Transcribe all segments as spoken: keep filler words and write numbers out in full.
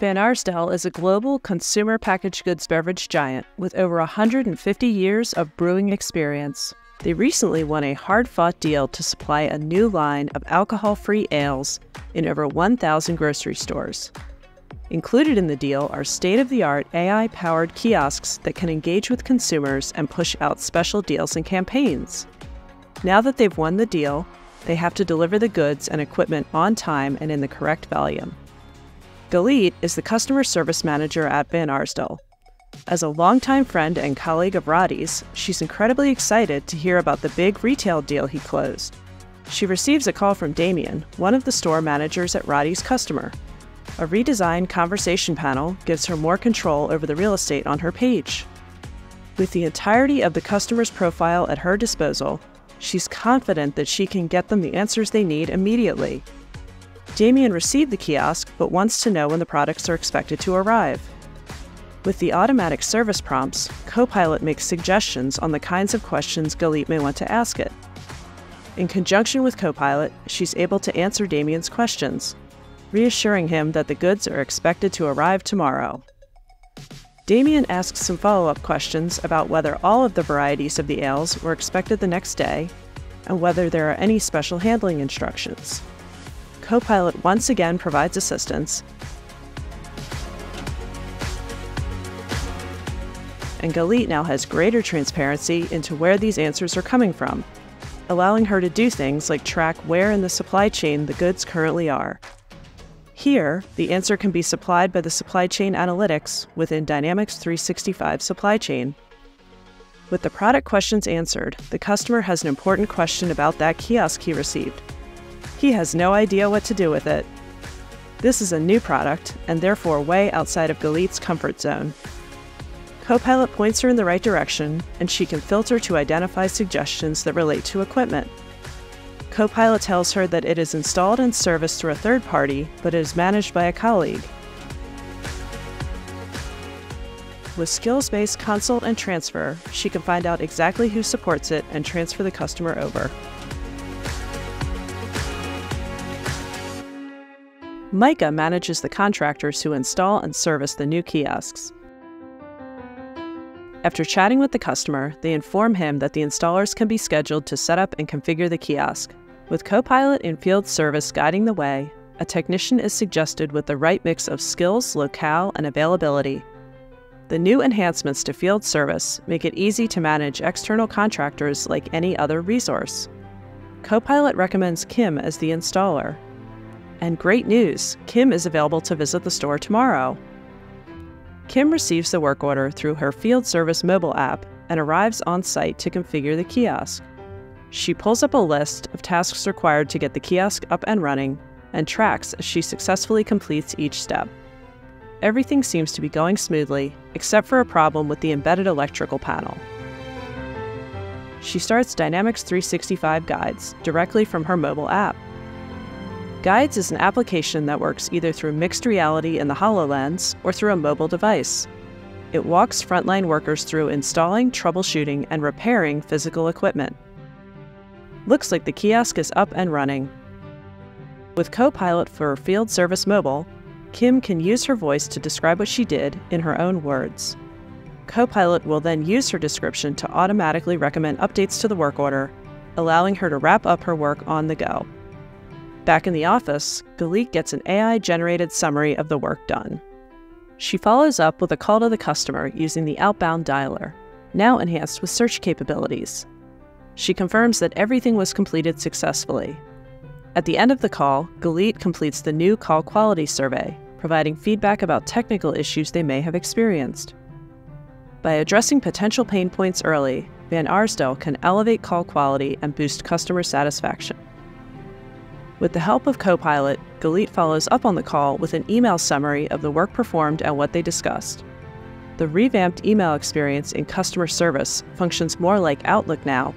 VanArsdel is a global consumer packaged goods beverage giant with over one hundred fifty years of brewing experience. They recently won a hard-fought deal to supply a new line of alcohol-free ales in over one thousand grocery stores. Included in the deal are state-of-the-art A I-powered kiosks that can engage with consumers and push out special deals and campaigns. Now that they've won the deal, they have to deliver the goods and equipment on time and in the correct volume. Galit is the Customer Service Manager at VanArsdel. As a longtime friend and colleague of Roddy's, she's incredibly excited to hear about the big retail deal he closed. She receives a call from Damien, one of the store managers at Roddy's Customer. A redesigned conversation panel gives her more control over the real estate on her page. With the entirety of the customer's profile at her disposal, she's confident that she can get them the answers they need immediately. Damien received the kiosk, but wants to know when the products are expected to arrive. With the automatic service prompts, Copilot makes suggestions on the kinds of questions Galit may want to ask it. In conjunction with Copilot, she's able to answer Damien's questions, reassuring him that the goods are expected to arrive tomorrow. Damien asks some follow-up questions about whether all of the varieties of the ales were expected the next day and whether there are any special handling instructions. Copilot once again provides assistance, and Galit now has greater transparency into where these answers are coming from, allowing her to do things like track where in the supply chain the goods currently are. Here, the answer can be supplied by the supply chain analytics within Dynamics three sixty-five Supply Chain. With the product questions answered, the customer has an important question about that kiosk he received. He has no idea what to do with it. This is a new product, and therefore way outside of Galit's comfort zone. Copilot points her in the right direction, and she can filter to identify suggestions that relate to equipment. Copilot tells her that it is installed and serviced through a third party, but it is managed by a colleague. With skills-based consult and transfer, she can find out exactly who supports it and transfer the customer over. Micah manages the contractors who install and service the new kiosks. After chatting with the customer, they inform him that the installers can be scheduled to set up and configure the kiosk. With Copilot and Field Service guiding the way, a technician is suggested with the right mix of skills, locale, and availability. The new enhancements to Field Service make it easy to manage external contractors like any other resource. Copilot recommends Kim as the installer. And great news, Kim is available to visit the store tomorrow. Kim receives the work order through her Field Service mobile app and arrives on site to configure the kiosk. She pulls up a list of tasks required to get the kiosk up and running and tracks as she successfully completes each step. Everything seems to be going smoothly, except for a problem with the embedded electrical panel. She starts Dynamics three sixty-five Guides directly from her mobile app. Guides is an application that works either through mixed reality in the HoloLens or through a mobile device. It walks frontline workers through installing, troubleshooting, and repairing physical equipment. Looks like the kiosk is up and running. With Copilot for Field Service Mobile, Kim can use her voice to describe what she did in her own words. Copilot will then use her description to automatically recommend updates to the work order, allowing her to wrap up her work on the go. Back in the office, Galit gets an A I-generated summary of the work done. She follows up with a call to the customer using the outbound dialer, now enhanced with search capabilities. She confirms that everything was completed successfully. At the end of the call, Galit completes the new call quality survey, providing feedback about technical issues they may have experienced. By addressing potential pain points early, VanArsdel can elevate call quality and boost customer satisfaction. With the help of Copilot, Galit follows up on the call with an email summary of the work performed and what they discussed. The revamped email experience in Customer Service functions more like Outlook now,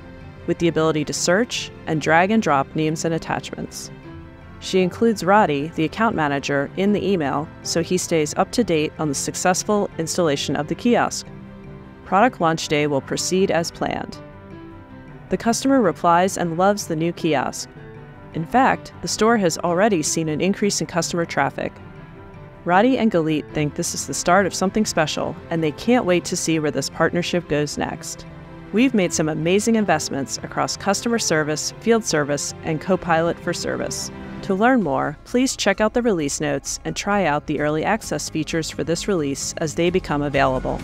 with the ability to search and drag and drop names and attachments. She includes Roddy, the account manager, in the email, so he stays up to date on the successful installation of the kiosk. Product launch day will proceed as planned. The customer replies and loves the new kiosk. In fact, the store has already seen an increase in customer traffic. Roddy and Galit think this is the start of something special, and they can't wait to see where this partnership goes next. We've made some amazing investments across Customer Service, Field Service, and Copilot for Service. To learn more, please check out the release notes and try out the early access features for this release as they become available.